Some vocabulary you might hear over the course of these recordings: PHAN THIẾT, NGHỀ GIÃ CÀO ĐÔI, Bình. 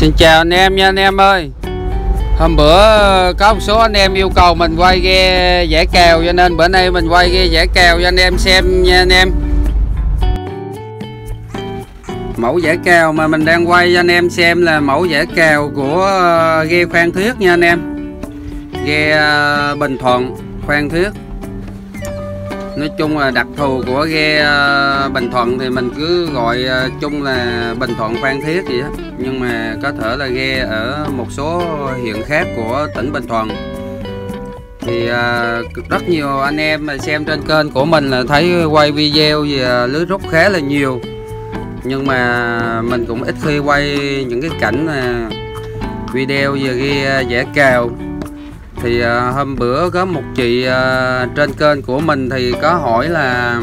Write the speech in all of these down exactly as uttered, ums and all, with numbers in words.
Xin chào anh em nha anh em ơi. Hôm bữa có một số anh em yêu cầu mình quay ghe giã kèo, cho nên bữa nay mình quay ghe giã kèo cho anh em xem nha anh em. Mẫu giã kèo mà mình đang quay cho anh em xem là mẫu giã kèo của ghe Phan Thuyết nha anh em. Ghe Bình Thuận Phan Thuyết. Nói chung là đặc thù của ghe Bình Thuận thì mình cứ gọi chung là Bình Thuận Phan Thiết vậy đó. Nhưng mà có thể là ghe ở một số huyện khác của tỉnh Bình Thuận. Thì rất nhiều anh em mà xem trên kênh của mình là thấy quay video về lưới rút khá là nhiều. Nhưng mà mình cũng ít khi quay những cái cảnh mà video về ghe giã kèo. Thì hôm bữa có một chị trên kênh của mình thì có hỏi là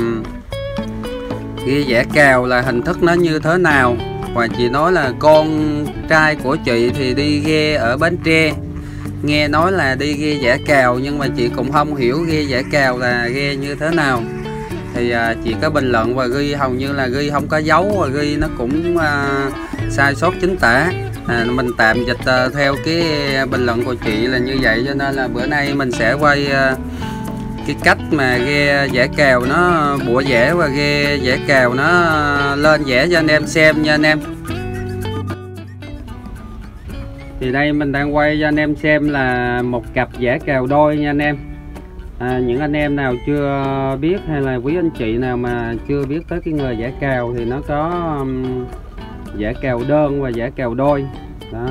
ghe giã kèo là hình thức nó như thế nào, và chị nói là con trai của chị thì đi ghe ở Bến Tre, nghe nói là đi ghe giã kèo, nhưng mà chị cũng không hiểu ghe giã kèo là ghe như thế nào. Thì chị có bình luận và ghi hầu như là ghi không có dấu, và ghi nó cũng sai sót chính tả. À, mình tạm dịch uh, theo cái bình luận của chị là như vậy, cho nên là bữa nay mình sẽ quay uh, cái cách mà ghe giã kèo nó bủa dẻ và ghe giã kèo nó lên dẻ cho anh em xem nha anh em. Thì đây mình đang quay cho anh em xem là một cặp giã kèo đôi nha anh em. À, những anh em nào chưa biết hay là quý anh chị nào mà chưa biết tới cái nghề giã kèo thì nó có um, giã kèo đơn và giã kèo đôi đó.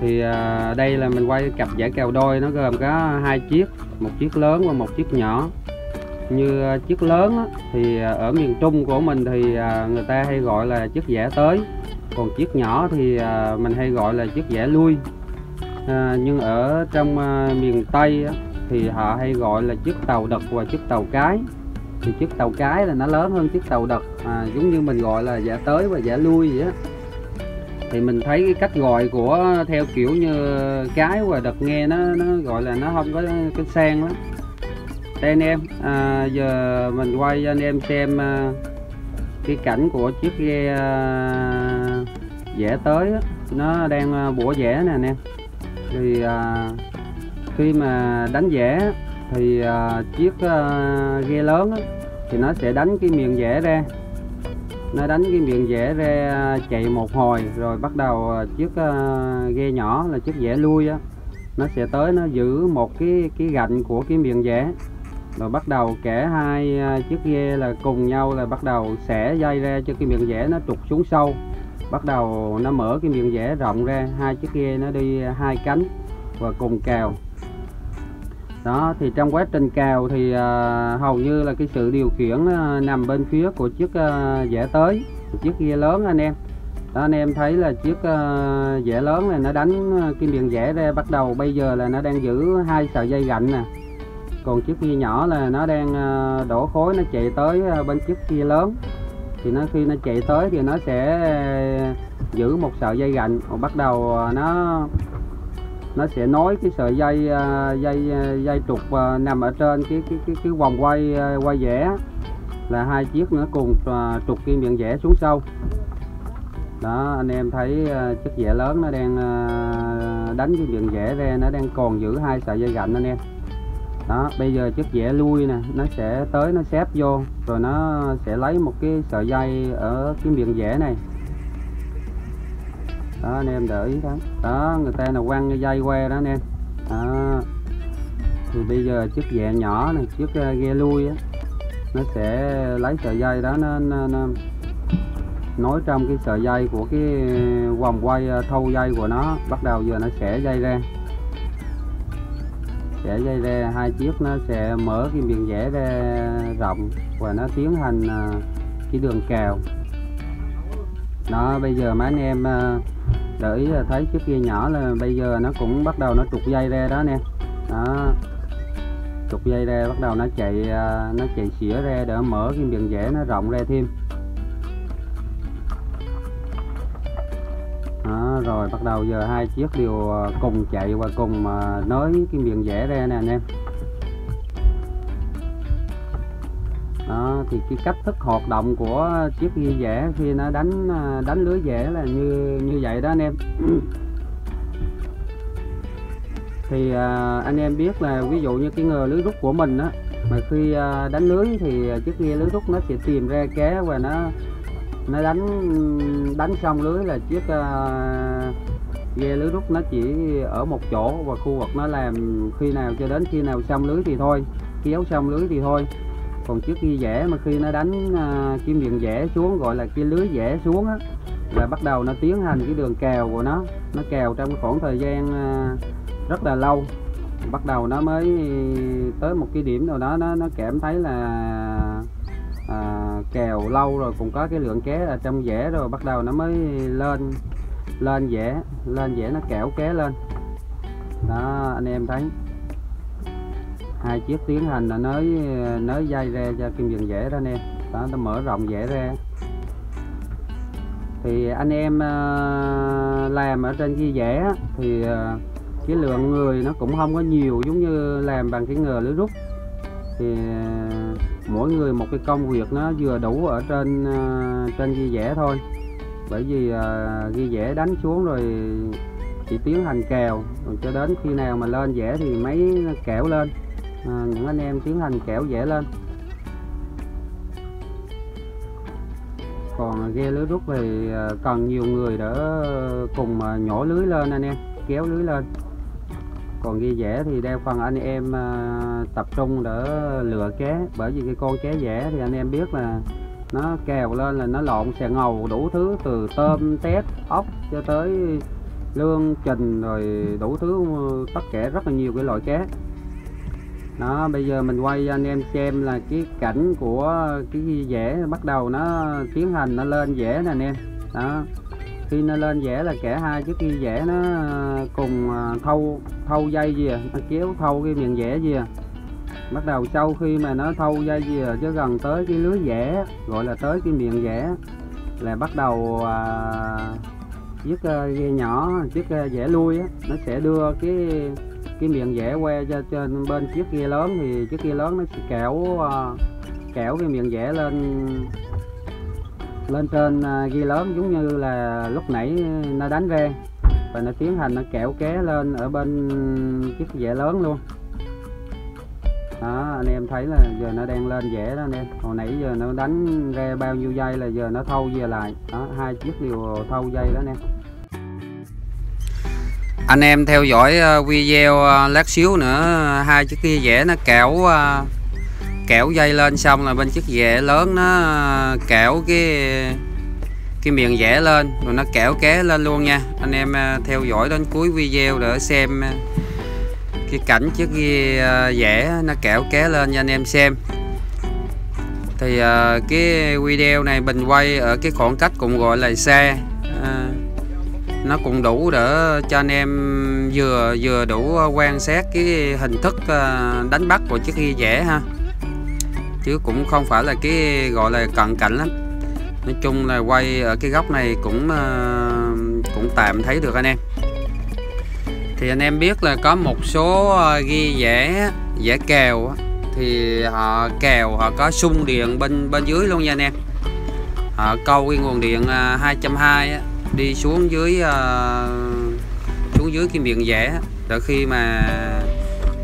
Thì à, đây là mình quay cặp giã kèo đôi, nó gồm có hai chiếc, một chiếc lớn và một chiếc nhỏ. Như chiếc lớn á, thì ở miền Trung của mình thì à, người ta hay gọi là chiếc giã tới, còn chiếc nhỏ thì à, mình hay gọi là chiếc giã lui. À, nhưng ở trong à, miền Tây á, thì họ hay gọi là chiếc tàu đực và chiếc tàu cái. Thì chiếc tàu cái là nó lớn hơn chiếc tàu đực, à, giống như mình gọi là giã tới và giã lui vậy á. Thì mình thấy cái cách gọi của theo kiểu như cái và đực nghe nó nó gọi là nó không có cái sang lắm. Đây anh em, à, giờ mình quay cho anh em xem à, cái cảnh của chiếc ghe à, giã tới á, nó đang à, bủa dẻ nè anh em. Thì à, khi mà đánh dẻ thì uh, chiếc uh, ghe lớn á, thì nó sẽ đánh cái miệng dẻ ra, nó đánh cái miệng dẻ ra chạy một hồi rồi bắt đầu chiếc uh, ghe nhỏ là chiếc dẻ lui á, nó sẽ tới nó giữ một cái cái gạnh của cái miệng dẻ, rồi bắt đầu cả hai uh, chiếc ghe là cùng nhau là bắt đầu xẻ dây ra cho cái miệng dẻ nó trục xuống sâu, bắt đầu nó mở cái miệng dẻ rộng ra, hai chiếc ghe nó đi hai cánh và cùng kèo. Đó, thì trong quá trình kèo thì uh, hầu như là cái sự điều khiển uh, nằm bên phía của chiếc uh, giã tới, chiếc ghe lớn anh em. Đó, anh em thấy là chiếc uh, giã lớn này nó đánh cái miệng giã ra, bắt đầu bây giờ là nó đang giữ hai sợi dây gạnh nè. Còn chiếc ghe nhỏ là nó đang uh, đổ khối, nó chạy tới uh, bên chiếc ghe lớn. Thì nó khi nó chạy tới thì nó sẽ uh, giữ một sợi dây gạnh, bắt đầu uh, nó nó sẽ nối cái sợi dây dây dây trục nằm ở trên cái cái cái, cái vòng quay quay dẻ, là hai chiếc nữa cùng trục cái miệng dẻ xuống sâu. Đó, anh em thấy chiếc dẻ lớn nó đang đánh cái miệng dẻ ra, nó đang còn giữ hai sợi dây gạnh anh em. Đó, bây giờ chiếc dẻ lui nè, nó sẽ tới nó xếp vô, rồi nó sẽ lấy một cái sợi dây ở cái miệng dẻ này. Đó anh em để ý đó. Đó, người ta là quăng dây que đó anh em. Đó. Thì bây giờ chiếc ghe nhỏ này, chiếc ghe lui á, nó sẽ lấy sợi dây đó nó, nó, nó nối trong cái sợi dây của cái vòng quay thâu dây của nó, bắt đầu giờ nó xẻ dây ra. Xẻ dây ra, hai chiếc nó sẽ mở cái miệng dẻ ra rộng và nó tiến hành cái đường kèo. Đó, bây giờ mấy anh em để ý là thấy chiếc ghe nhỏ là bây giờ nó cũng bắt đầu nó trục dây ra đó nè. Đó, trục dây ra, bắt đầu nó chạy nó chạy xỉa ra để mở cái miệng dẻ nó rộng ra thêm. Đó, rồi bắt đầu giờ hai chiếc đều cùng chạy và cùng nới cái miệng dẻ ra nè anh em. Đó, thì cái cách thức hoạt động của chiếc ghi dẻ khi nó đánh đánh lưới dẻ là như như vậy đó anh em. Thì à, anh em biết là ví dụ như cái ngờ lưới rút của mình á, mà khi à, đánh lưới thì chiếc ghi lưới rút nó sẽ tìm ra cá và nó nó đánh đánh xong lưới là chiếc à, ghe lưới rút nó chỉ ở một chỗ và khu vực nó làm khi nào cho đến khi nào xong lưới thì thôi, khi kéo xong lưới thì thôi. Còn chiếc ghi dẻ mà khi nó đánh à, kim điện dẻ xuống, gọi là cái lưới dẻ xuống á, là bắt đầu nó tiến hành cái đường kèo của nó, nó kèo trong cái khoảng thời gian à, rất là lâu, bắt đầu nó mới tới một cái điểm nào đó nó nó cảm thấy là à, kèo lâu rồi cũng có cái lượng cá ở trong dẻ rồi, bắt đầu nó mới lên lên dẻ lên dẻ nó kéo cá lên đó. Anh em thấy hai chiếc tiến hành là nới nới dây ra cho kim dừng dẻ đó anh em đó, nó mở rộng dẻ ra. Thì anh em làm ở trên ghi dẻ thì cái lượng người nó cũng không có nhiều giống như làm bằng cái ngờ lưới rút, thì mỗi người một cái công việc nó vừa đủ ở trên trên ghi dẻ thôi, bởi vì ghi dẻ đánh xuống rồi chỉ tiến hành kèo, rồi cho đến khi nào mà lên dẻ thì máy kéo lên, à, những anh em tiến hành kéo dẻ lên. Còn ghe lưới rút thì cần nhiều người để cùng nhổ lưới lên anh em, kéo lưới lên. Còn ghe dẻ thì đa phần anh em tập trung để lựa cá, bởi vì cái con cá dẻ thì anh em biết là nó kèo lên là nó lộn xè ngầu đủ thứ, từ tôm, tép, ốc cho tới lương, trình rồi đủ thứ, tất cả rất là nhiều cái loại cá. Đó, bây giờ mình quay anh em xem là cái cảnh của cái ghi dẻ bắt đầu nó tiến hành nó lên dẻ nè anh em. Đó, khi nó lên dẻ là cả hai chiếc ghi dẻ nó cùng thâu thâu dây gì, nó kéo thâu cái miệng dẻ gì. Bắt đầu sau khi mà nó thâu dây gì chứ gần tới cái lưới dẻ, gọi là tới cái miệng dẻ, là bắt đầu à, chiếc uh, ghe nhỏ, chiếc uh, dẻ lui á, nó sẽ đưa cái cái miệng dẻ qua cho trên bên chiếc ghe lớn, thì chiếc ghe lớn nó sẽ kéo uh, kéo cái miệng dẻ lên lên trên uh, ghe lớn, giống như là lúc nãy nó đánh ra, và nó tiến hành nó kéo cá lên ở bên chiếc dẻ lớn luôn. Đó, anh em thấy là giờ nó đang lên dẻ đó anh em. Hồi nãy giờ nó đánh ra bao nhiêu dây là giờ nó thâu về lại đó, hai chiếc đều thâu dây đó anh em. Anh em theo dõi video lát xíu nữa, hai chiếc kia dẻ nó kéo kéo dây lên, xong là bên chiếc dẻ lớn nó kéo cái cái miệng dẻ lên rồi nó kéo cá lên luôn nha. Anh em theo dõi đến cuối video để xem cái cảnh chiếc ghi dẻ nó kéo cá lên cho anh em xem. Thì uh, cái video này mình quay ở cái khoảng cách cũng gọi là xa, uh, nó cũng đủ để cho anh em vừa vừa đủ quan sát cái hình thức uh, đánh bắt của chiếc ghi dẻ ha, chứ cũng không phải là cái gọi là cận cảnh lắm. Nói chung là quay ở cái góc này cũng uh, cũng tạm thấy được anh em. Thì anh em biết là có một số ghi dẻ dẻ kèo thì họ kèo họ có sung điện bên bên dưới luôn nha anh em. Họ câu cái nguồn điện hai trăm hai mươi đi xuống dưới xuống dưới cái miệng dẻ, rồi khi mà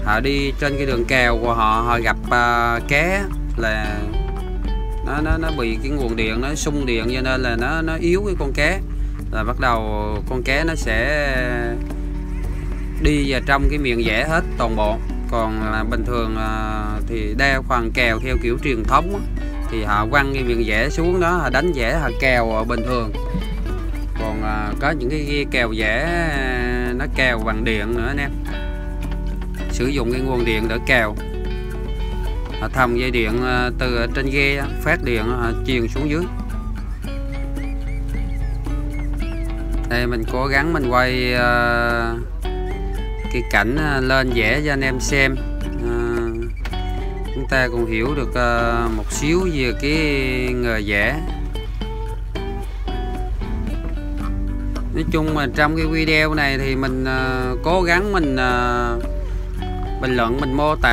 họ đi trên cái đường kèo của họ, họ gặp cá là nó nó nó bị cái nguồn điện nó sung điện, cho nên là nó nó yếu cái con cá, là bắt đầu con cá nó sẽ đi vào trong cái miệng dẻ hết toàn bộ. Còn à, bình thường à, thì đa phần kèo theo kiểu truyền thống á, thì họ quăng cái miệng dẻ xuống đó, họ đánh dẻ họ kèo à, bình thường. Còn à, có những cái, cái kèo dẻ à, nó kèo bằng điện nữa anh em, sử dụng cái nguồn điện để kèo, họ thòng dây điện à, từ trên ghe phát điện à, truyền xuống dưới. Đây mình cố gắng mình quay à, cái cảnh lên dẻ cho anh em xem, à, chúng ta cũng hiểu được à, một xíu về cái nghề dẻ. Nói chung mà trong cái video này thì mình à, cố gắng mình à, bình luận, mình mô tả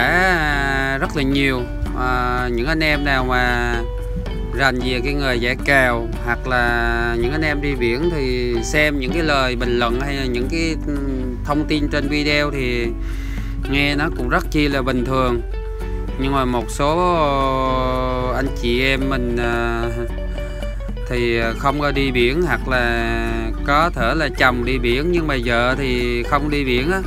rất là nhiều à, những anh em nào mà rành về cái nghề giã cào hoặc là những anh em đi biển thì xem những cái lời bình luận hay là những cái thông tin trên video thì nghe nó cũng rất chi là bình thường, nhưng mà một số anh chị em mình thì không có đi biển hoặc là có thể là chồng đi biển nhưng mà vợ thì không đi biển á,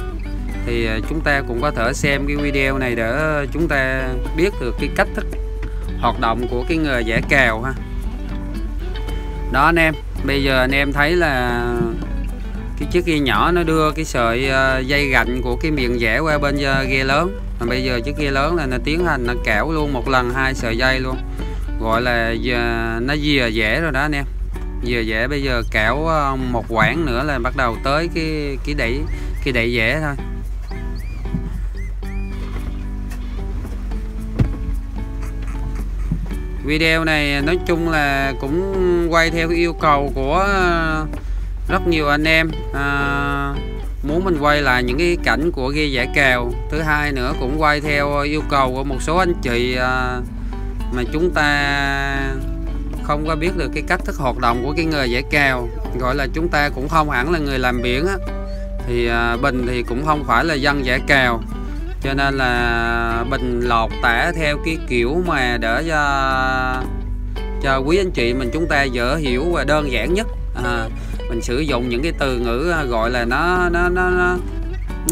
thì chúng ta cũng có thể xem cái video này để chúng ta biết được cái cách thức hoạt động của cái nghề giã cào ha. Đó anh em, bây giờ anh em thấy là cái chiếc ghe nhỏ nó đưa cái sợi dây gạnh của cái miệng giã qua bên ghe lớn. Mà bây giờ chiếc ghe lớn là nó tiến hành nó cạo luôn một lần hai sợi dây luôn, gọi là nó dìa dẻ rồi đó anh em. Dìa dẻ bây giờ cạo một quãng nữa là bắt đầu tới cái cái đẩy cái đẩy dẻ thôi. Video này nói chung là cũng quay theo cái yêu cầu của rất nhiều anh em à, muốn mình quay lại những cái cảnh của ghe giã cào. Thứ hai nữa cũng quay theo yêu cầu của một số anh chị à, mà chúng ta không có biết được cái cách thức hoạt động của cái nghề giã cào, gọi là chúng ta cũng không hẳn là người làm biển á, thì à, Bình thì cũng không phải là dân giã cào, cho nên là Bình lột tả theo cái kiểu mà để cho, cho quý anh chị mình chúng ta dễ hiểu và đơn giản nhất à, mình sử dụng những cái từ ngữ gọi là nó nó nó nó,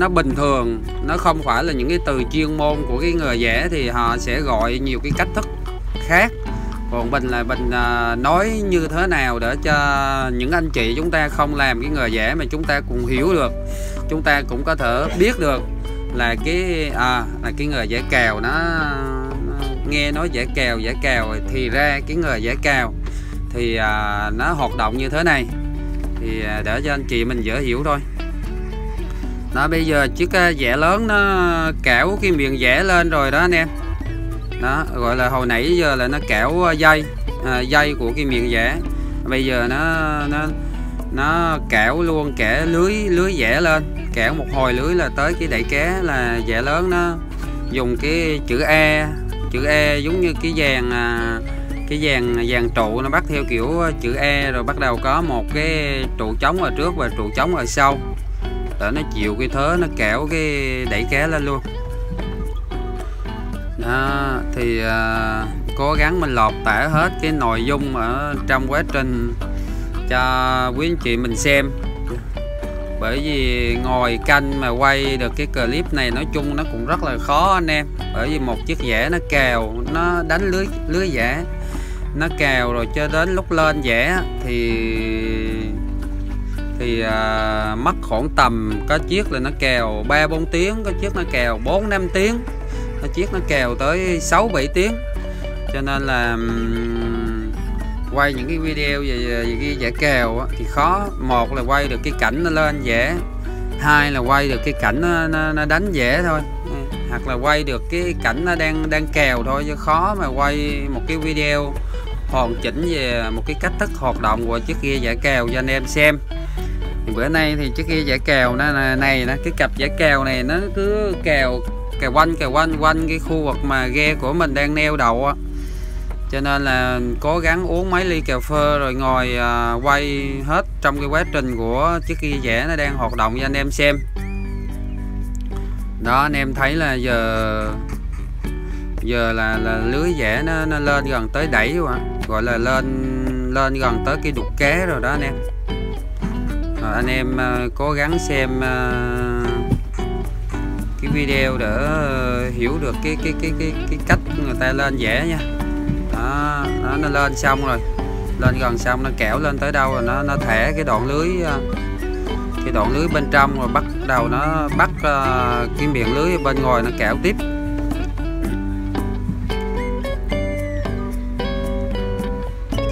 nó bình thường, nó không phải là những cái từ chuyên môn của cái nghề giã thì họ sẽ gọi nhiều cái cách thức khác, còn Bình là Bình nói như thế nào để cho những anh chị chúng ta không làm cái nghề giã mà chúng ta cũng hiểu được, chúng ta cũng có thể biết được là cái à, là cái nghề giã cào nó, nó nghe nói giã cào giã cào thì ra cái nghề giã cào thì à, nó hoạt động như thế này, thì à, để cho anh chị mình dễ hiểu thôi. Đó, bây giờ chiếc giã lớn nó cạo cái miệng giã lên rồi đó anh em. Đó, gọi là hồi nãy giờ là nó cạo dây à, dây của cái miệng giã, bây giờ nó nó nó cạo luôn kẻ lưới lưới giã lên, cạo một hồi lưới là tới cái đẩy cá. Là giã lớn nó dùng cái chữ E, chữ E giống như cái dàn cái dàn dàn trụ, nó bắt theo kiểu chữ E rồi bắt đầu có một cái trụ trống ở trước và trụ trống ở sau để nó chịu cái thớ, nó cạo cái đẩy cá lên luôn. Đó, thì à, cố gắng mình lột tả hết cái nội dung ở trong quá trình cho quý anh chị mình xem, bởi vì ngồi canh mà quay được cái clip này nói chung nó cũng rất là khó anh em, bởi vì một chiếc giã nó cào, nó đánh lưới lưới giã, nó cào rồi cho đến lúc lên giã thì thì à, mất khoảng tầm, có chiếc là nó cào ba bốn tiếng, có chiếc nó cào bốn năm tiếng, có chiếc nó cào tới sáu bảy tiếng, cho nên là quay những cái video về cái giã cào thì khó. Một là quay được cái cảnh nó lên giã, hai là quay được cái cảnh nó, nó, nó đánh giã thôi, hoặc là quay được cái cảnh nó đang đang cào thôi, chứ khó mà quay một cái video hoàn chỉnh về một cái cách thức hoạt động của chiếc ghe giã cào cho anh em xem. Thì bữa nay thì chiếc ghe giã cào nó này nó cái cặp giã cào này nó cứ cào cào quanh cào quanh quanh cái khu vực mà ghe của mình đang neo đậu á, cho nên là cố gắng uống mấy ly cà phê rồi ngồi à, quay hết trong cái quá trình của chiếc ghe giã nó đang hoạt động cho anh em xem. Đó, anh em thấy là giờ giờ là, là lưới giã nó, nó lên gần tới đẩy rồi, gọi là lên lên gần tới cái đục cá rồi đó anh em. Rồi, anh em à, cố gắng xem à, cái video để hiểu được cái cái cái cái, cái cách người ta lên giã nha. Đó, nó, nó lên xong rồi, lên gần xong nó kéo lên tới đâu rồi nó nó thẻ cái đoạn lưới cái đoạn lưới bên trong rồi bắt đầu nó bắt uh, cái miệng lưới bên ngoài nó kéo tiếp.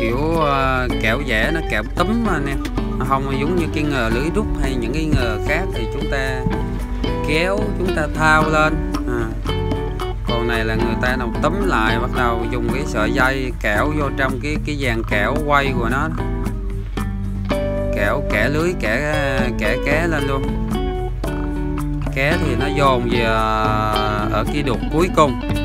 Kiểu uh, kéo dẻ nó kéo túm anh em, nó không giống như cái nghề lưới rút hay những cái nghề khác thì chúng ta kéo, chúng ta thao lên à. Còn này là người ta nào túm lại, bắt đầu dùng cái sợi dây kéo vô trong cái cái dàn kéo quay của nó, kéo kẻ lưới kẻ kẻ cá lên luôn. Cá thì nó dồn về ở cái đục cuối cùng.